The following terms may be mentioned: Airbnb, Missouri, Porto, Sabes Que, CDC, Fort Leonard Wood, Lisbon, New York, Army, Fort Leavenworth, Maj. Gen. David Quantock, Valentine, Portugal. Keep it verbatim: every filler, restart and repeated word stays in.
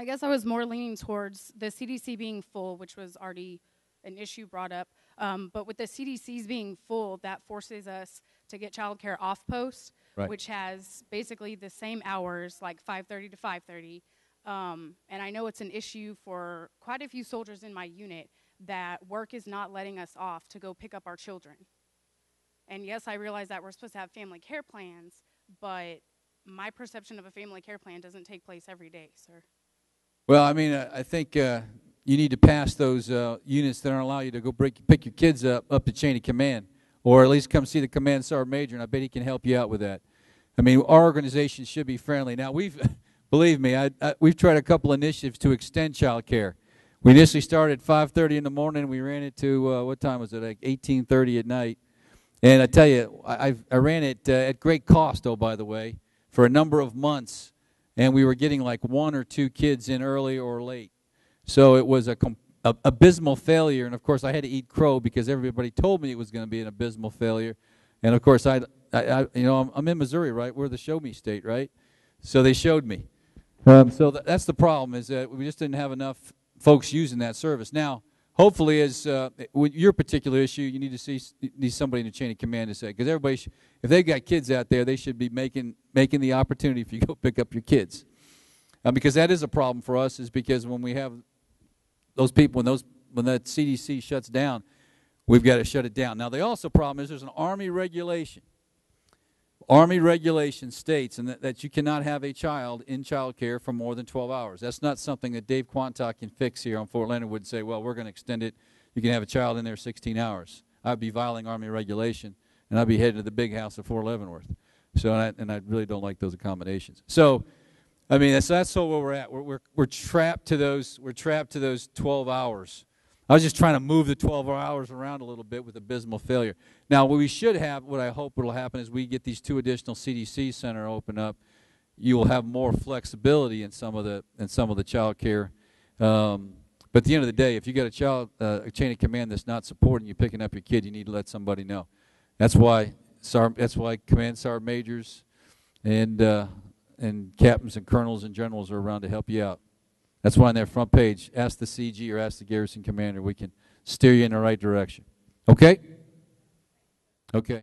I guess I was more leaning towards the C D C being full, which was already an issue brought up. Um, but with the C D Cs being full, that forces us to get childcare off post, right, which has basically the same hours, like five thirty to five thirty. Um, and I know it's an issue for quite a few soldiers in my unit that work is not letting us off to go pick up our children. And yes, I realize that we're supposed to have family care plans, but my perception of a family care plan doesn't take place every day, sir. Well, I mean, I think uh, you need to pass those uh, units that don't allow you to go break, pick your kids up up the chain of command, or at least come see the command sergeant major, and I bet he can help you out with that. I mean, our organization should be friendly. Now, we've, believe me, I, I, we've tried a couple initiatives to extend child care. We initially started at five thirty in the morning. We ran it to, uh, what time was it, like eighteen thirty at night. And I tell you, I, I've, I ran it uh, at great cost, oh, by the way, for a number of months. And we were getting like one or two kids in early or late. So it was a, a abysmal failure. And, of course, I had to eat crow because everybody told me it was going to be an abysmal failure. And, of course, I, I, I you know, I'm, I'm in Missouri, right? We're the show-me state, right? So they showed me. Um, so th that's the problem, is that we just didn't have enough folks using that service. Now, hopefully, as uh, with your particular issue, you need to see need somebody in the chain of command to say, because everybody, sh if they've got kids out there, they should be making making the opportunity if you go pick up your kids, uh, because that is a problem for us. Is because when we have those people, when those when that C D C shuts down, we've got to shut it down. Now, the also problem is there's an Army regulation. Army regulation states and that, that you cannot have a child in child care for more than twelve hours. That's not something that Dave Quantock can fix here on Fort Leonard Wood and say, well, we're going to extend it. You can have a child in there sixteen hours. I'd be violating Army regulation, and I'd be headed to the big house at Fort Leavenworth. So, and I, and I really don't like those accommodations. So, I mean, that's, that's where we're at. We're, we're, we're, trapped to those, we're trapped to those twelve hours. I was just trying to move the twelve hours around a little bit with abysmal failure. Now, what we should have, what I hope will happen is we get these two additional C D C centers open up. You will have more flexibility in some of the in some of the child care. Um, but at the end of the day, if you got a child uh, a chain of command that's not supporting you picking up your kid, you need to let somebody know. That's why Sergeant, that's why command sergeant majors and uh, and captains and colonels and generals are around to help you out. That's why on their front page, ask the C G or ask the garrison commander. We can steer you in the right direction. Okay? Okay.